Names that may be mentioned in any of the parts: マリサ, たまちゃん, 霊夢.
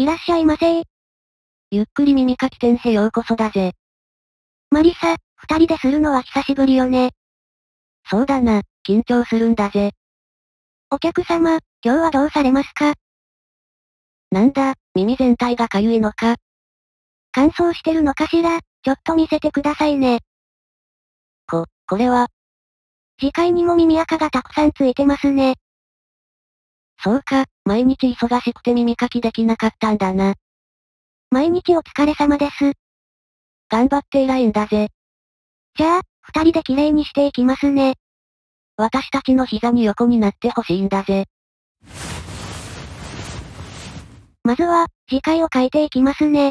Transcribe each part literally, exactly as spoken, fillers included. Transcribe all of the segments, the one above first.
いらっしゃいませー。ゆっくり耳かき店へようこそだぜ。マリサ、二人でするのは久しぶりよね。そうだな、緊張するんだぜ。お客様、今日はどうされますか？なんだ、耳全体がかゆいのか？乾燥してるのかしら？ちょっと見せてくださいね。こ、これは？次回にも耳垢がたくさんついてますね。そうか、毎日忙しくて耳かきできなかったんだな。毎日お疲れ様です。頑張って偉いんだぜ。じゃあ、二人で綺麗にしていきますね。私たちの膝に横になってほしいんだぜ。まずは、字解を書いていきますね。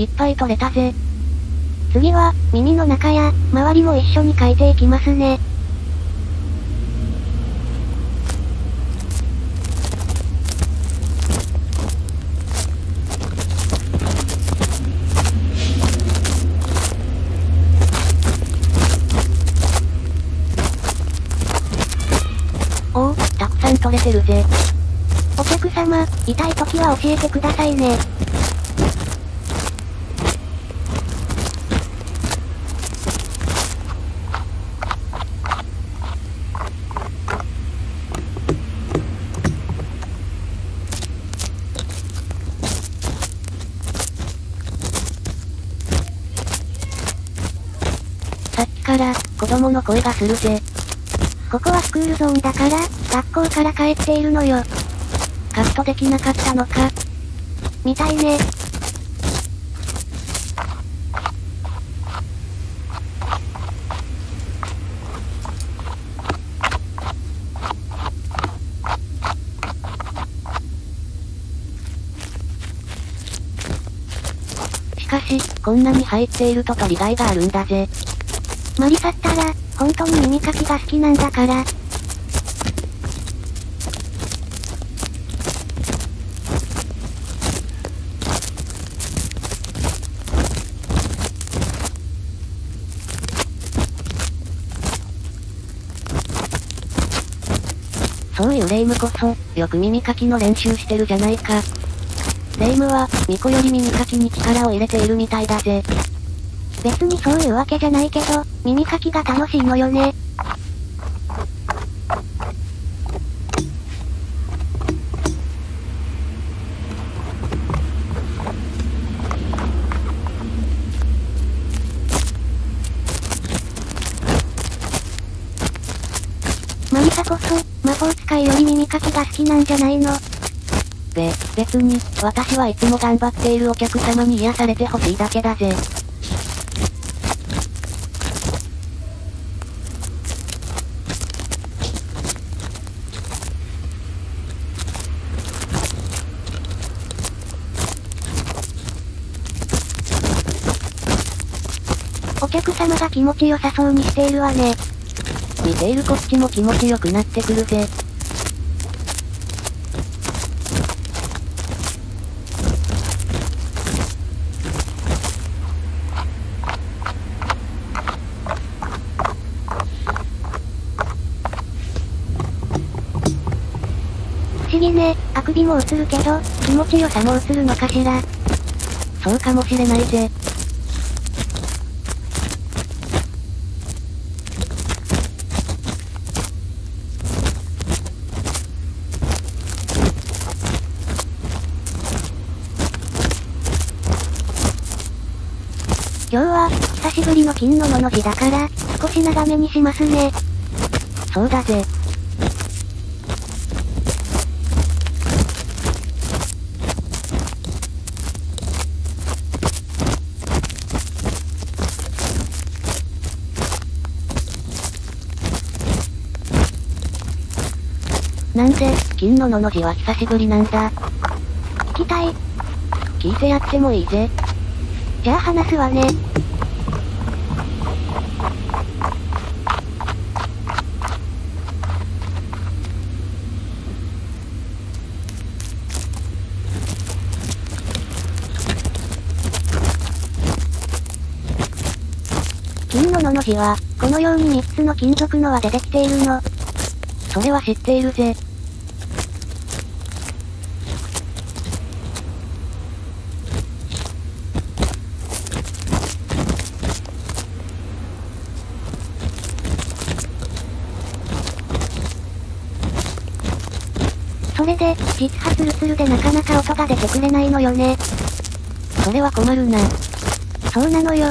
いっぱい取れたぜ。次は、耳の中や、周りも一緒に描いていきますね。おお、たくさん取れてるぜ。お客様、痛い時は教えてくださいね。から、子供の声がするぜ。ここはスクールゾーンだから、学校から帰っているのよ。カットできなかったのか。みたいね。しかし、こんなに入っていると取りがいがあるんだぜ。マリサったら、本当に耳かきが好きなんだから。そういう霊夢こそ、よく耳かきの練習してるじゃないか。霊夢は、巫女より耳かきに力を入れているみたいだぜ。別にそういうわけじゃないけど、耳かきが楽しいのよね。マリサこそ、魔法使いより耳かきが好きなんじゃないの？べ、別に、私はいつも頑張っているお客様に癒されてほしいだけだぜ。お客様が気持ちよさそうにしているわね。見ているこっちも気持ちよくなってくるぜ。不思議ね、あくびも映るけど、気持ちよさも映るのかしら。そうかもしれないぜ。今日は、久しぶりの金の野の日だから、少し長めにしますね。そうだぜ。なんぜ、金ののの字は久しぶりなんだ。聞きたい。聞いてやってもいいぜ。じゃあ話すわね。金ののの字は、このようにみっつの金属の輪でできているの。それは知っているぜ。それで、実はツルツルでなかなか音が出てくれないのよね。それは困るな。そうなのよ。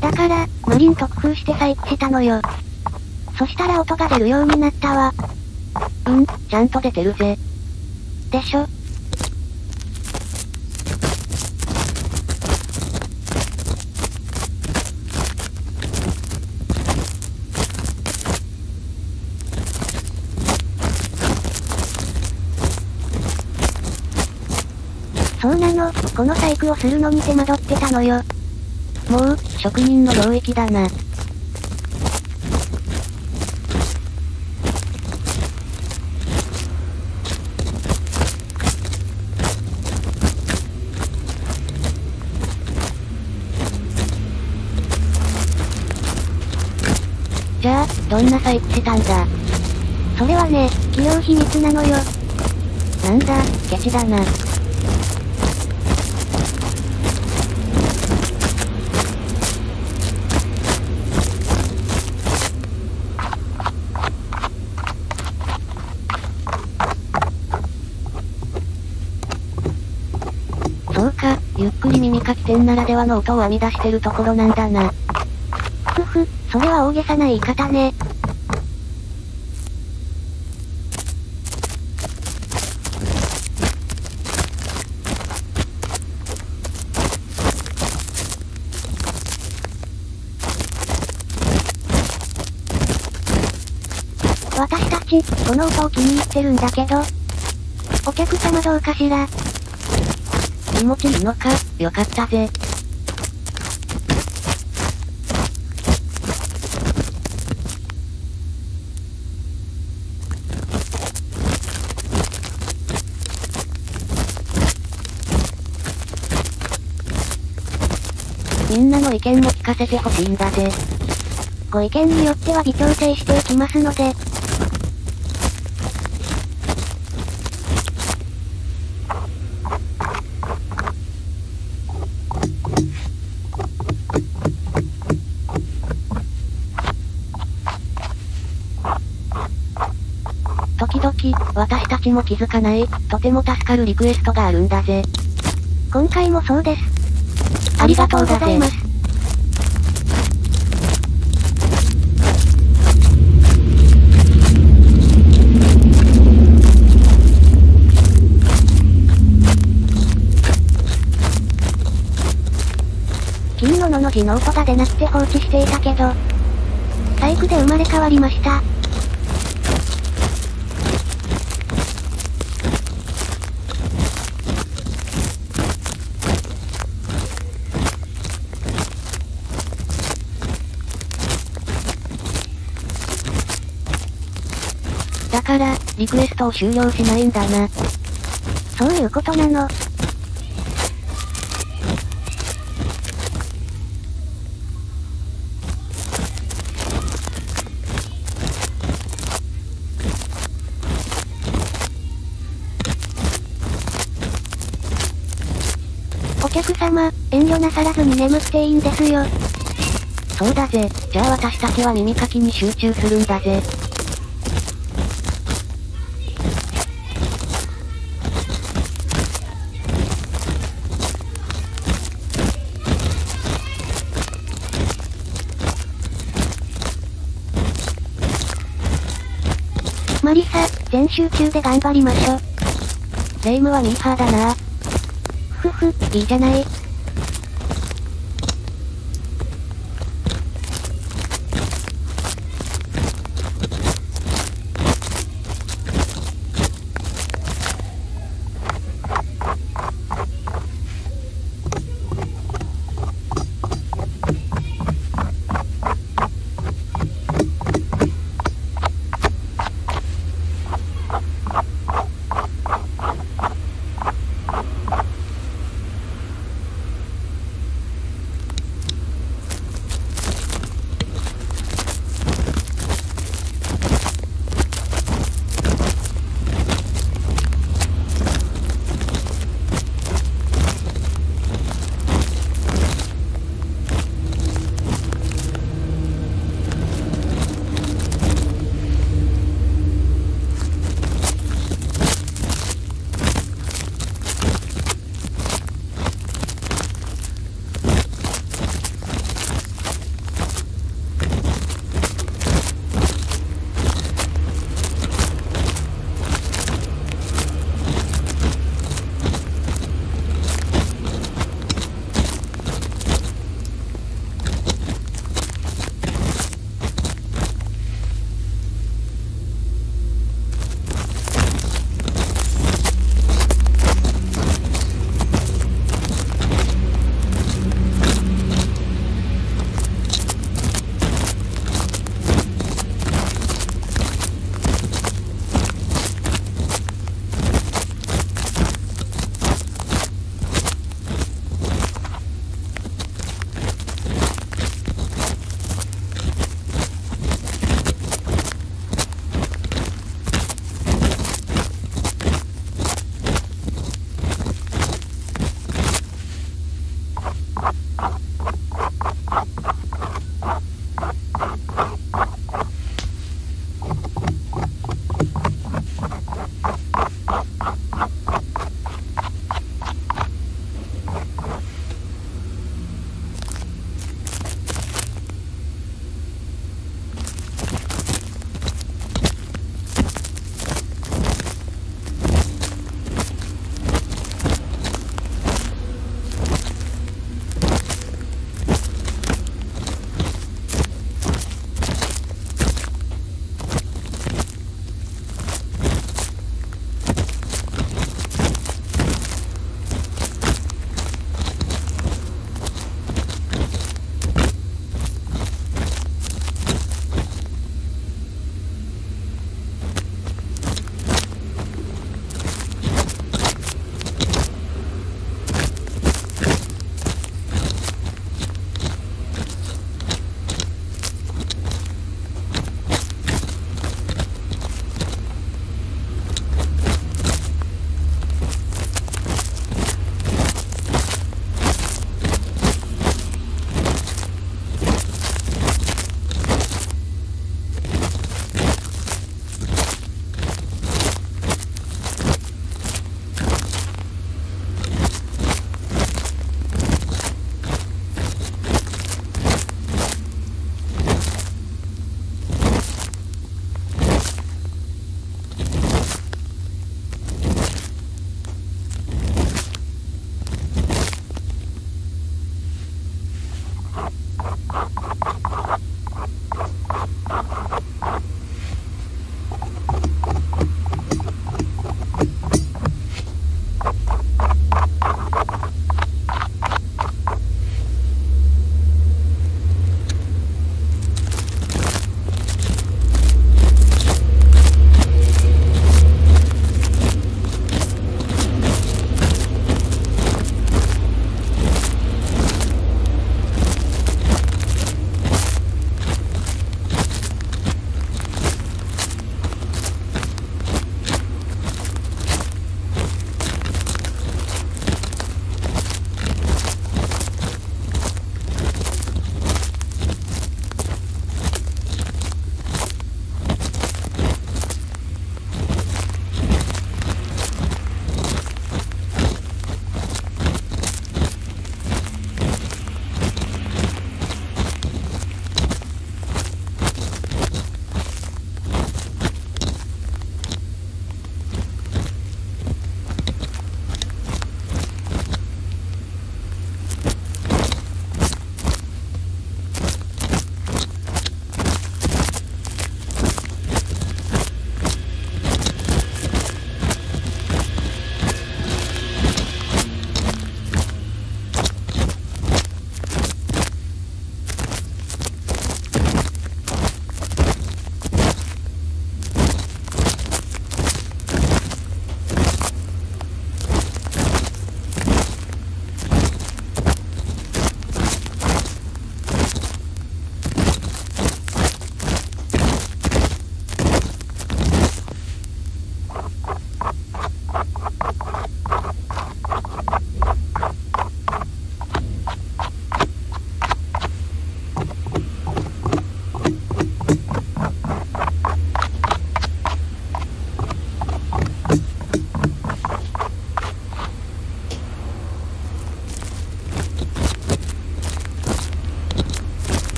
だから、無理に特風して細工したのよ。そしたら音が出るようになったわ。うん、ちゃんと出てるぜ。でしょ？そうなの、この細工をするのに手間取ってたのよ。もう、職人の領域だな。じゃあ、どんな細工したんだ？それはね、企業秘密なのよ。なんだ、ケチだな。そうか、ゆっくり耳かき店ならではの音を編み出してるところなんだな。ふふ、それは大げさな言い方ね。私たち、この音を気に入ってるんだけど、お客様どうかしら。気持ちいいのか、よかったぜ。みんなの意見も聞かせてほしいんだぜ。ご意見によっては微調整していきますので。時々、私たちも気づかない、とても助かるリクエストがあるんだぜ。今回もそうです。ありがとうございます。金ののの字の音が出なくて放置していたけど、細工で生まれ変わりました。だから、リクエストを終了しないんだな。そういうことなの。お客様、遠慮なさらずに眠っていいんですよ。そうだぜ。じゃあ私たちは耳かきに集中するんだぜ。あまり全集中で頑張りましょ。霊夢はミーハーだな。ふふ、いいじゃない。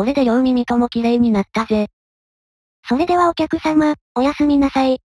これで両耳とも綺麗になったぜ。それではお客様、おやすみなさい。